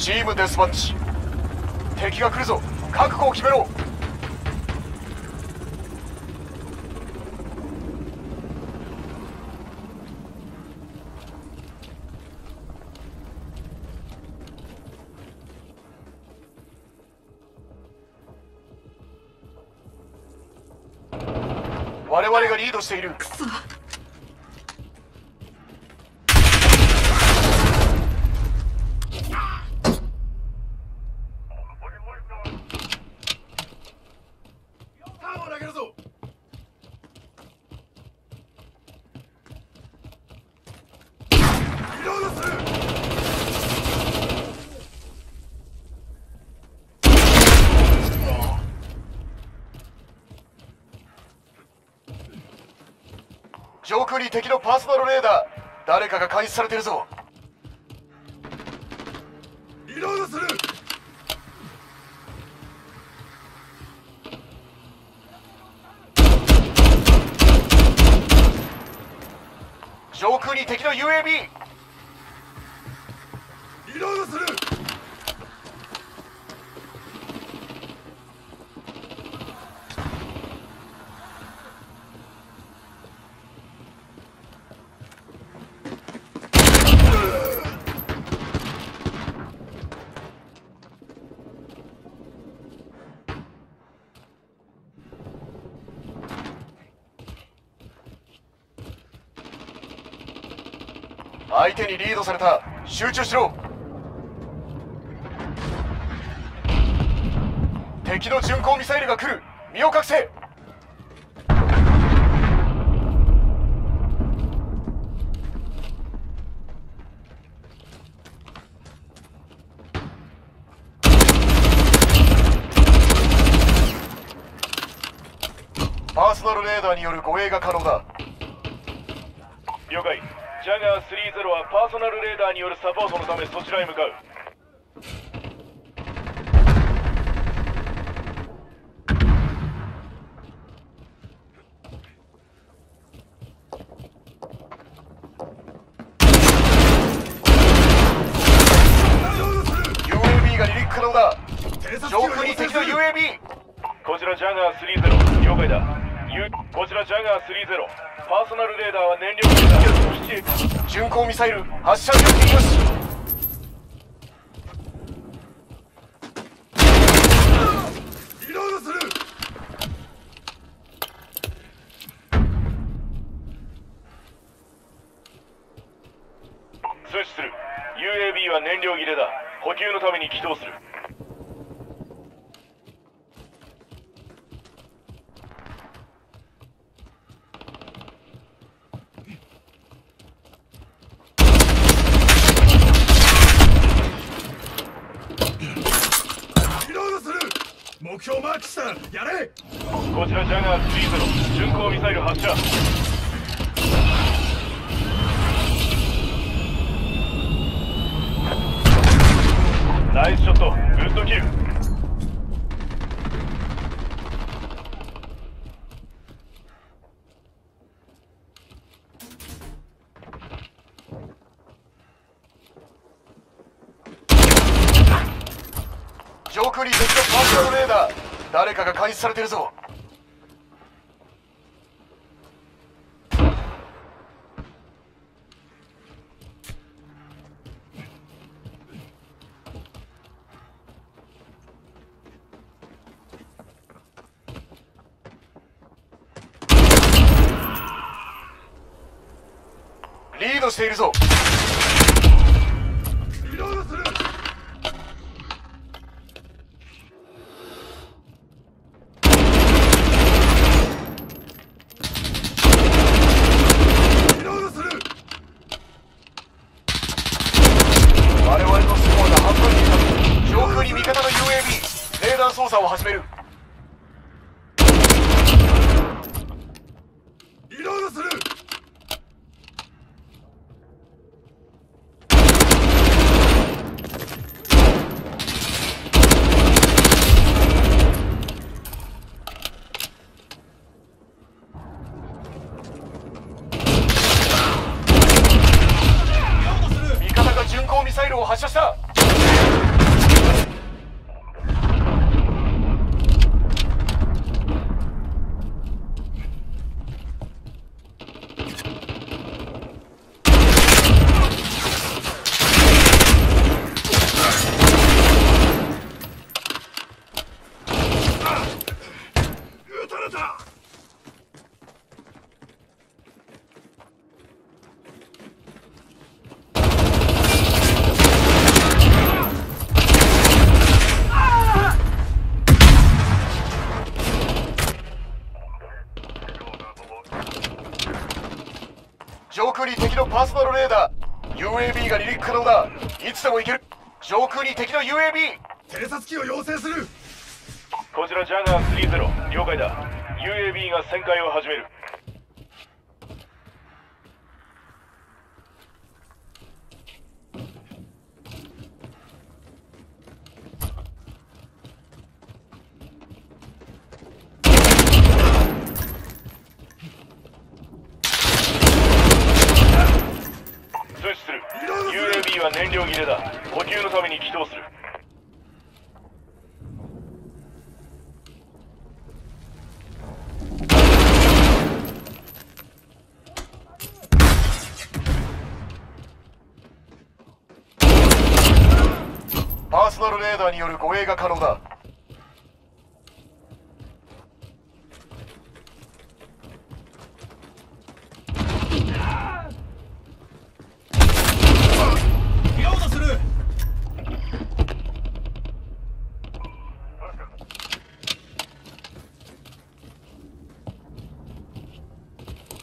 チームデスパッチ、敵が来るぞ、覚悟を決めろ。我々がリードしている。くそ。上空に敵のパーソナルレーダー、誰かが監視されてるぞ。リロードする。上空に敵の UAV。 リロードする。相手にリードされた。集中しろ。敵の巡航ミサイルが来る。身を隠せ。パーソナルレーダーによる護衛が可能だ。了解。ジャガー30はパーソナルレーダーによるサポートのためそちらへ向かう。UAV が離陸可能だ。上空に敵の UAV。 こちらジャガー30、了解だ。こちらジャガー30、パーソナルレーダーは燃料だ。巡航ミサイル発射準備よし。リロードする。通知する。 UAV は燃料切れだ。補給のために起動する。目標マークしたらやれ。こちらジャガー30、巡航ミサイル発射。ナイスショット、グッドキル。上空に敵のパーソナルレーダー、誰かが監視されてるぞ。リードしているぞ。操作を始める。リロードする。味方が巡航ミサイルを発射した。マルレーダー。 UAB が離陸可能だ。いつでも行ける。上空に敵の UAB。 偵察機を要請する。こちらジャガー30、了解だ。 UAB が旋回を始める。UAB は燃料切れだ。補給のために起動する。パーソナルレーダーによる護衛が可能だ。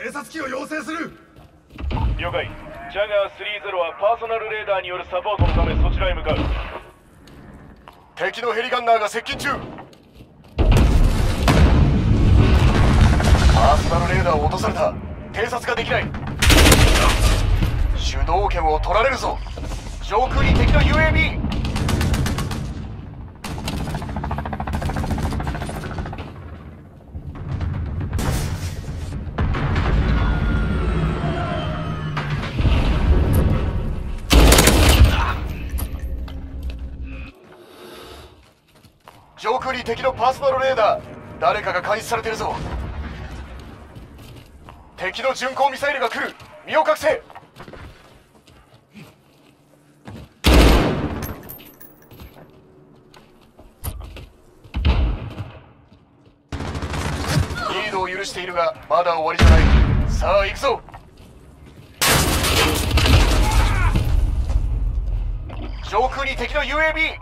偵察機を要請する。了解。ジャガー30はパーソナルレーダーによるサポートのためそちらへ向かう。敵のヘリガンナーが接近中。パーソナルレーダーを落とされた。偵察ができない。主導権を取られるぞ。上空に敵の UAB。上空に敵のパーソナルレーダー。誰かが監視されてるぞ。敵の巡航ミサイルが来る。身を隠せ。リードを許しているがまだ終わりじゃない。さあ行くぞ。上空に敵の UAB。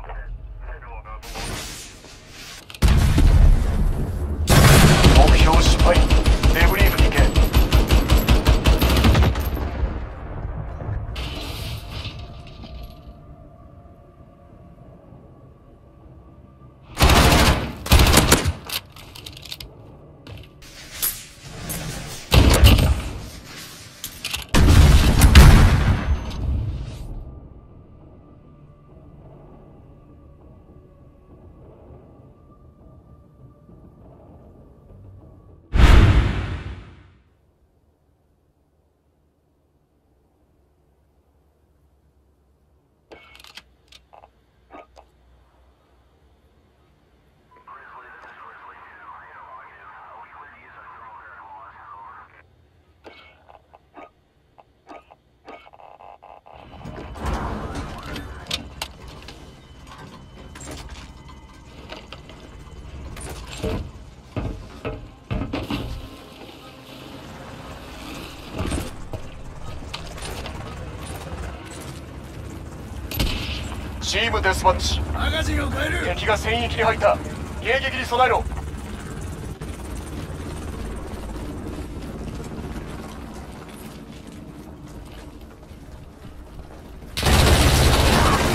チームデスマッチ。マガジンを変える。敵が戦域に入った。迎撃に備えろ。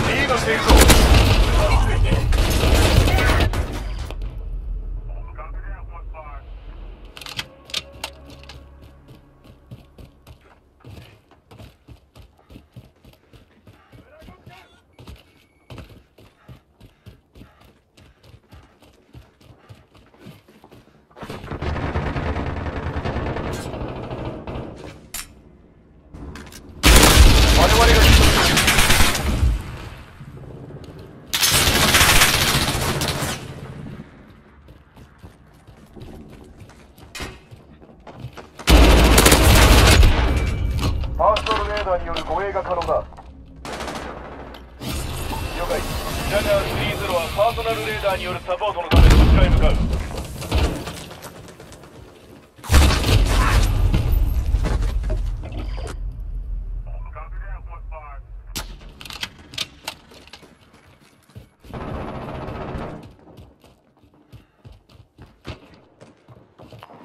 リードしているぞ。パーソナルレーダーによるサポートのためそちらへ向かう。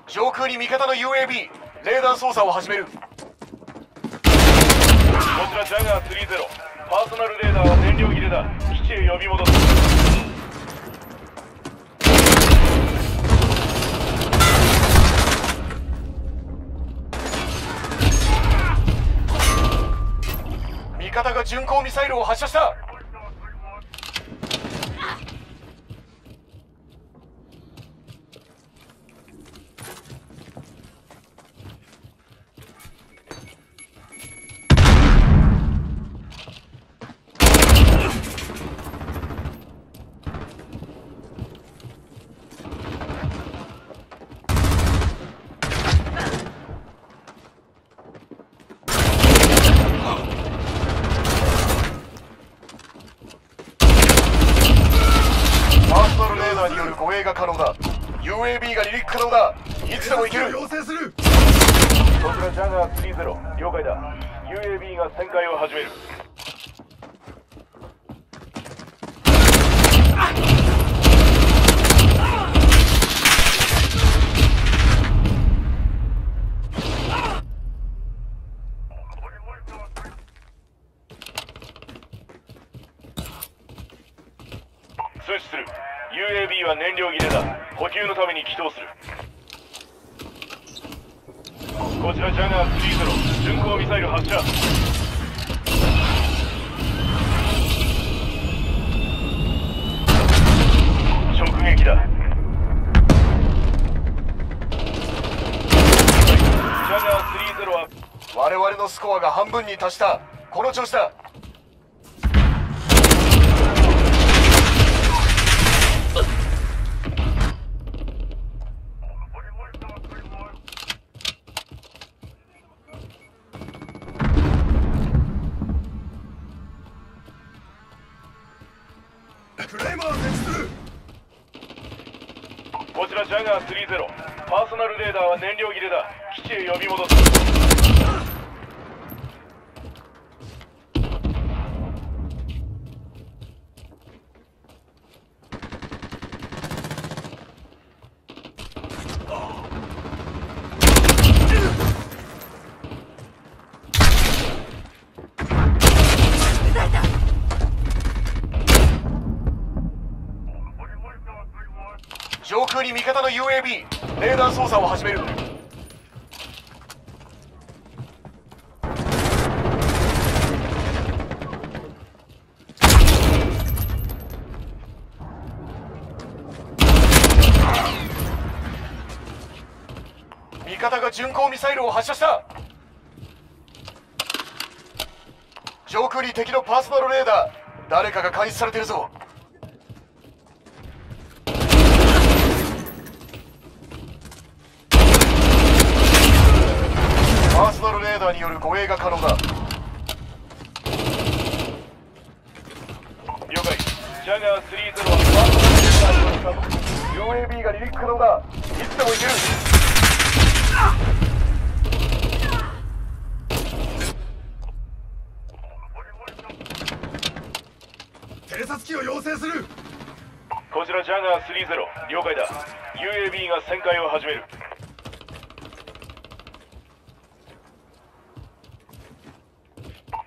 上空に味方の UAB。 レーダー操作を始める。車ジャガー30、パーソナルレーダーは燃料切れだ。基地へ呼び戻す。味方が巡航ミサイルを発射した。UAB が離陸可能だ。いつでも行ける。要請する。こちらジャガー30、了解だ。UAB が旋回を始める。通知する。UAB は燃料切れだ。補給のために起動する。こちらジャガー30、巡航ミサイル発射。直撃だ。ジャガー30は我々のスコアが半分に達した。この調子だ。こちらジャガー30、パーソナルレーダーは燃料切れだ。基地へ呼び戻す。上空に味方の UAB、 レーダー操作を始める。味方が巡航ミサイルを発射した。上空に敵のパーソナルレーダー、誰かが監視されてるぞ。パーソナルレーダーによる護衛が可能だ。了解。ジャガー30はパーソナルレーダーによる可能。 UAB が離陸可能だ。いつでも行ける。偵察機を要請する。こちらジャガー30、了解だ。 UAB が旋回を始める。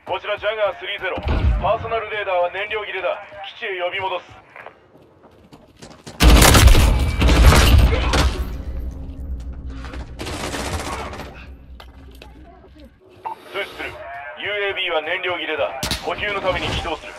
こちらジャガー30、パーソナルレーダーは燃料切れだ。基地へ呼び戻す。通知する。 UAB は燃料切れだ。補給のために起動する。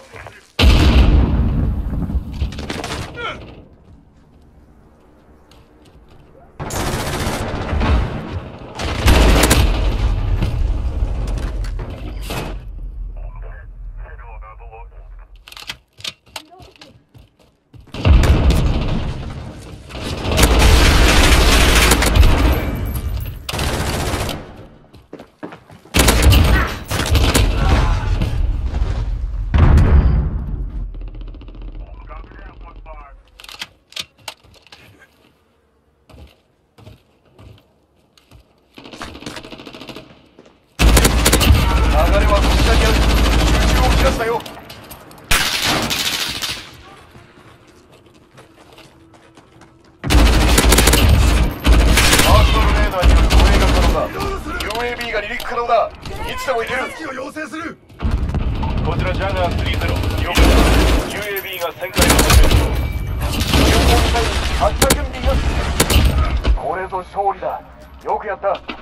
UAB が離陸可能だ。いつでも行ける。こちらジャガー30、了解。UAV が旋回を始める。発射準備よし。これぞ勝利だ。よくやった。